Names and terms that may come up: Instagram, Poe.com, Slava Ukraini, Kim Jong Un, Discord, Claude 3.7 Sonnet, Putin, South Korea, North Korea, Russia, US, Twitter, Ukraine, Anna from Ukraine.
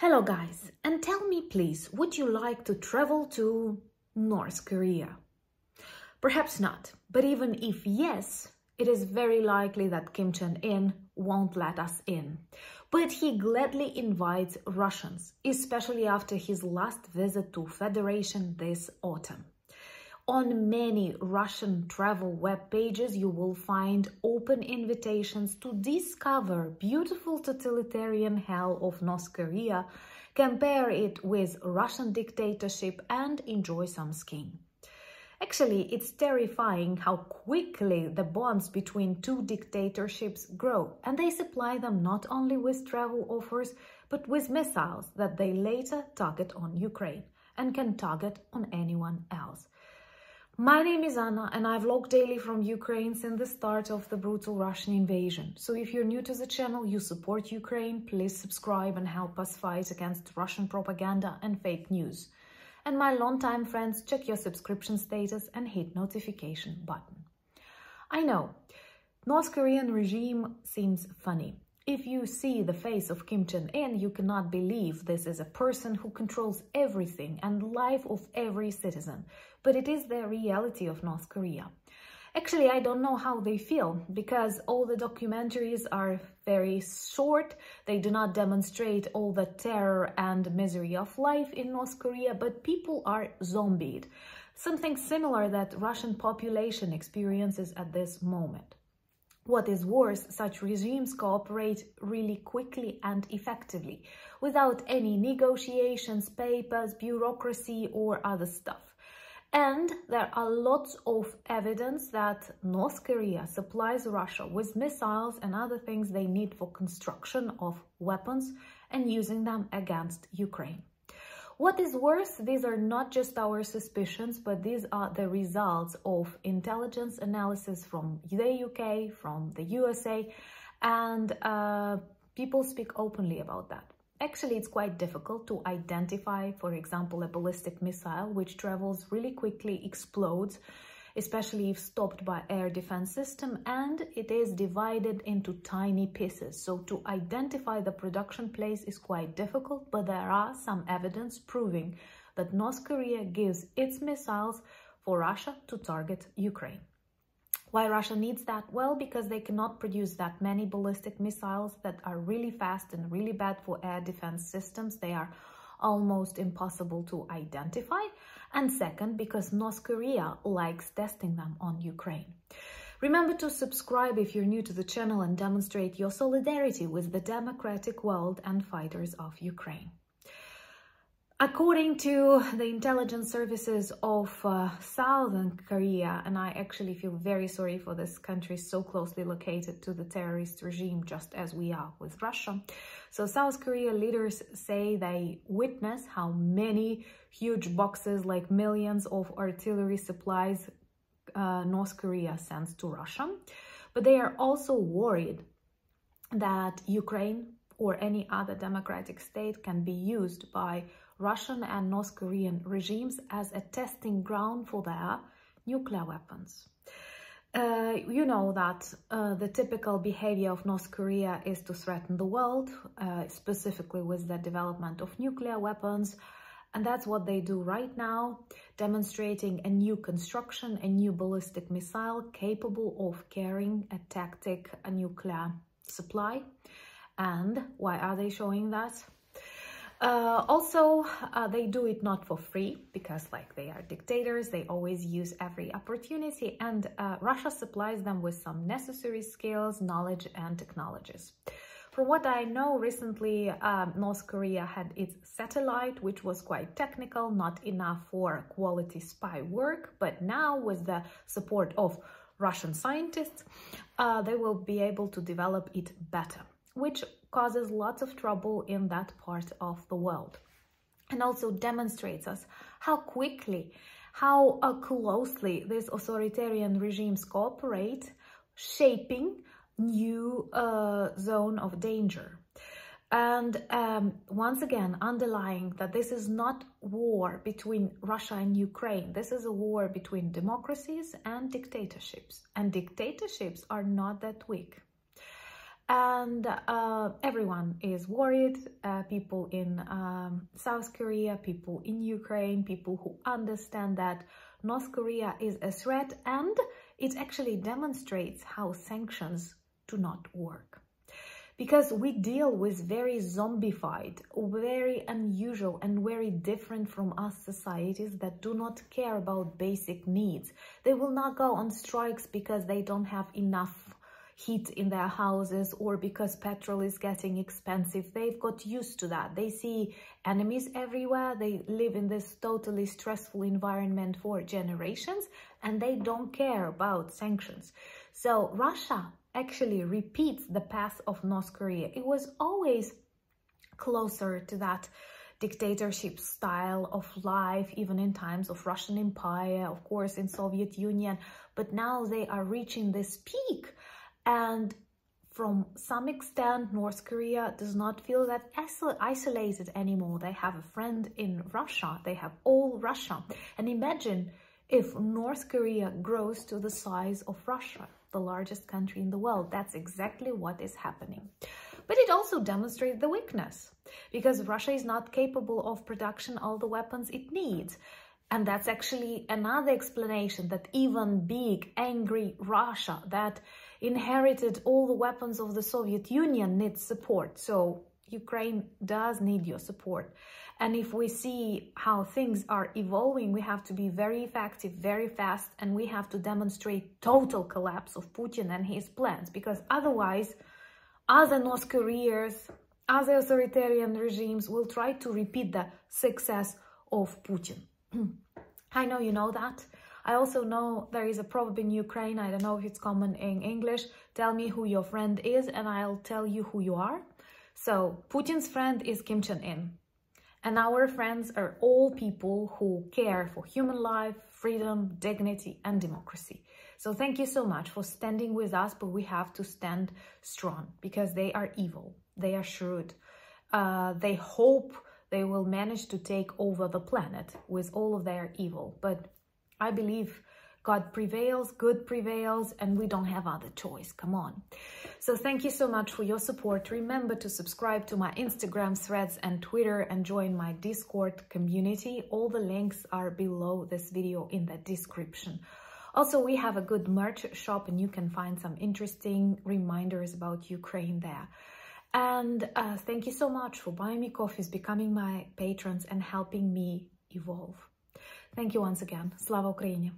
Hello guys, and tell me please, would you like to travel to North Korea? Perhaps not, but even if yes, it is very likely that Kim Jong Un won't let us in. But he gladly invites Russians, especially after his last visit to Federation this autumn. On many Russian travel web pages, you will find open invitations to discover beautiful totalitarian hell of North Korea, compare it with Russian dictatorship and enjoy some skiing. Actually, it's terrifying how quickly the bonds between two dictatorships grow, and they supply them not only with travel offers, but with missiles that they later target on Ukraine and can target on anyone else. My name is Anna and I vlog daily from Ukraine since the start of the brutal Russian invasion. So if you're new to the channel, you support Ukraine, please subscribe and help us fight against Russian propaganda and fake news. And my longtime friends, check your subscription status and hit notification button. I know, North Korean regime seems funny. If you see the face of Kim Jong Un, you cannot believe this is a person who controls everything and life of every citizen. But it is the reality of North Korea. Actually, I don't know how they feel, because all the documentaries are very short. They do not demonstrate all the terror and misery of life in North Korea, but people are zombied. Something similar that Russian population experiences at this moment. What is worse, such regimes cooperate really quickly and effectively, without any negotiations, papers, bureaucracy or other stuff. And there are lots of evidence that North Korea supplies Russia with missiles and other things they need for construction of weapons and using them against Ukraine. What is worse, these are not just our suspicions, but these are the results of intelligence analysis from the UK, from the USA, and people speak openly about that. Actually, it's quite difficult to identify, for example, a ballistic missile which travels really quickly, explodes, especially if stopped by air defense system, and it is divided into tiny pieces. So to identify the production place is quite difficult, but there are some evidence proving that North Korea gives its missiles for Russia to target Ukraine. Why Russia needs that? Well, because they cannot produce that many ballistic missiles that are really fast and really bad for air defense systems. They are almost impossible to identify, and second, because North Korea likes testing them on Ukraine. Remember to subscribe if you're new to the channel and demonstrate your solidarity with the democratic world and fighters of Ukraine. According to the intelligence services of Southern Korea, and I actually feel very sorry for this country so closely located to the terrorist regime, just as we are with Russia. So South Korea leaders say they witness how many huge boxes, like millions of artillery supplies, North Korea sends to Russia. But they are also worried that Ukraine or any other democratic state can be used by Russian and North Korean regimes as a testing ground for their nuclear weapons. You know that the typical behavior of North Korea is to threaten the world, specifically with the development of nuclear weapons. And that's what they do right now, demonstrating a new construction, a new ballistic missile capable of carrying a tactic, a nuclear supply. And why are they showing that? Also, they do it not for free, because like they are dictators, they always use every opportunity, and Russia supplies them with some necessary skills, knowledge and technologies. From what I know, recently North Korea had its satellite, which was quite technical, not enough for quality spy work, but now with the support of Russian scientists, they will be able to develop it better, which causes lots of trouble in that part of the world, and also demonstrates us how quickly, how closely these authoritarian regimes cooperate, shaping new zone of danger. And once again, underlying that this is not war between Russia and Ukraine. This is a war between democracies and dictatorships. And dictatorships are not that weak. And everyone is worried, people in South Korea, people in Ukraine, people who understand that North Korea is a threat, and it actually demonstrates how sanctions do not work. Because we deal with very zombified, very unusual and very different from us societies that do not care about basic needs. They will not go on strikes because they don't have enough heat in their houses or because petrol is getting expensive. They've got used to that. They see enemies everywhere. They live in this totally stressful environment for generations, and they don't care about sanctions. So Russia actually repeats the path of North Korea. It was always closer to that dictatorship style of life, even in times of Russian Empire, of course, in Soviet Union. But now they are reaching this peak. And from some extent, North Korea does not feel that isolated anymore. They have a friend in Russia. They have all Russia. And imagine if North Korea grows to the size of Russia, the largest country in the world. That's exactly what is happening. But it also demonstrates the weakness, because Russia is not capable of production all the weapons it needs. And that's actually another explanation that even big, angry Russia that inherited all the weapons of the Soviet Union needs support. So Ukraine does need your support. And if we see how things are evolving, we have to be very effective, very fast, and we have to demonstrate total collapse of Putin and his plans, because otherwise other North Koreans, other authoritarian regimes will try to repeat the success of Putin. I know you know that. I also know there is a proverb in Ukraine, I don't know if it's common in English, tell me who your friend is and I'll tell you who you are. So Putin's friend is Kim Jong Un, and our friends are all people who care for human life, freedom, dignity and democracy. So thank you so much for standing with us, but we have to stand strong because they are evil, they are shrewd, they hope they will manage to take over the planet with all of their evil, but I believe God prevails, good prevails, and we don't have other choice. Come on. So thank you so much for your support. Remember to subscribe to my Instagram, Threads, and Twitter, and join my Discord community. All the links are below this video in the description. Also, we have a good merch shop, and you can find some interesting reminders about Ukraine there. And thank you so much for buying me coffees, becoming my patrons, and helping me evolve. Thank you once again. Slava Ukraini!